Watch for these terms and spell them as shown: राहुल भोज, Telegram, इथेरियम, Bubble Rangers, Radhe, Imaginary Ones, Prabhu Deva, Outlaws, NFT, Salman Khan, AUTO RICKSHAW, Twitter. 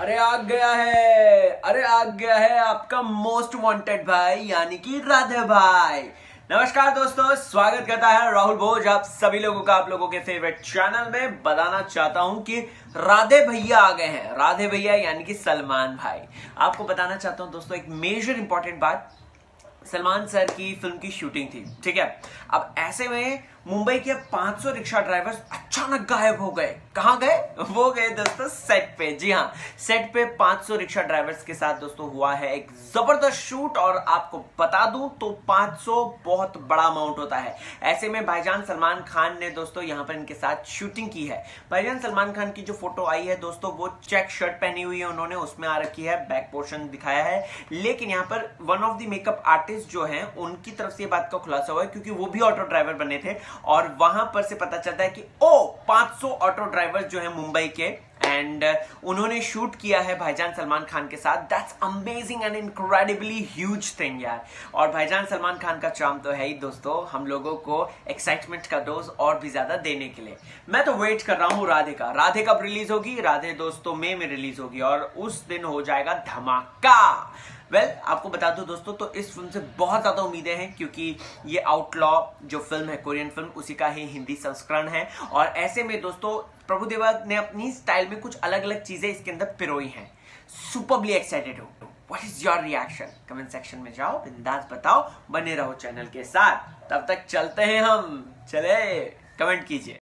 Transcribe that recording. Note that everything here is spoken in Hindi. अरे आग गया है, अरे आग गया है आपका मोस्ट वांटेड भाई यानी कि राधे भाई। नमस्कार दोस्तों, स्वागत करता है राहुल भोज आप सभी लोगों का आप लोगों के फेवरेट चैनल में। बताना चाहता हूं कि राधे भैया आ गए हैं, राधे भैया यानी कि सलमान भाई। आपको बताना चाहता हूं दोस्तों एक मेजर इंपॉर्टेंट बात, सलमान सर की फिल्म की शूटिंग थी, ठीक है। अब ऐसे में मुंबई के 500 रिक्शा ड्राइवर्स अचानक गायब हो गए। कहाँ गए? वो गए दोस्तों सेट पे। जी हाँ, सेट पे 500 रिक्शा ड्राइवर्स के साथ दोस्तों हुआ है एक जबरदस्त शूट। और आपको बता दूं तो 500 बहुत बड़ा अमाउंट होता है। ऐसे में भाईजान सलमान खान ने दोस्तों यहाँ पर इनके साथ शूटिंग की है। भाईजान सलमान खान की जो फोटो आई है दोस्तों, वो चेक शर्ट पहनी हुई है उन्होंने, उसमें आ रखी है, बैक पोर्शन दिखाया है। लेकिन यहाँ पर one of the makeup artist जो है उनकी तरफ से ये बात का खुलासा हुआ है, क्योंकि वो भी ऑटो ड्राइवर बने थे और वहां पर से पता चलता है कि 500 ऑटो ड्राइवर्स जो है मुंबई के, एंड उन्होंने शूट किया है भाईजान सलमान खान के साथ। That's amazing and incredibly huge thing यार। और भाईजान सलमान खान का चार्म तो है ही दोस्तों, हम लोगों को एक्साइटमेंट का डोज और भी ज्यादा देने के लिए। मैं तो वेट कर रहा हूँ राधे का। राधे कब रिलीज होगी? राधे दोस्तों मई में रिलीज होगी और उस दिन हो जाएगा धमाका। वेल, आपको बता दूं दोस्तों तो इस फिल्म से बहुत ज़्यादा उम्मीदें हैं, क्योंकि ये आउटलॉ जो फिल्म है, कोरियन फिल्म, उसी का ही हिंदी संस्करण है। और ऐसे में दोस्तों प्रभु देवा ने अपनी स्टाइल में कुछ अलग अलग चीज़ें इसके अंदर पिरोई हैं। सुपरबली एक्साइटेड हो। What is your reaction? Comment section में जाओ, बिंदास बताओ, बने रहो चैनल के साथ। तब तक चलते हैं हम, चले, कमेंट कीजिए।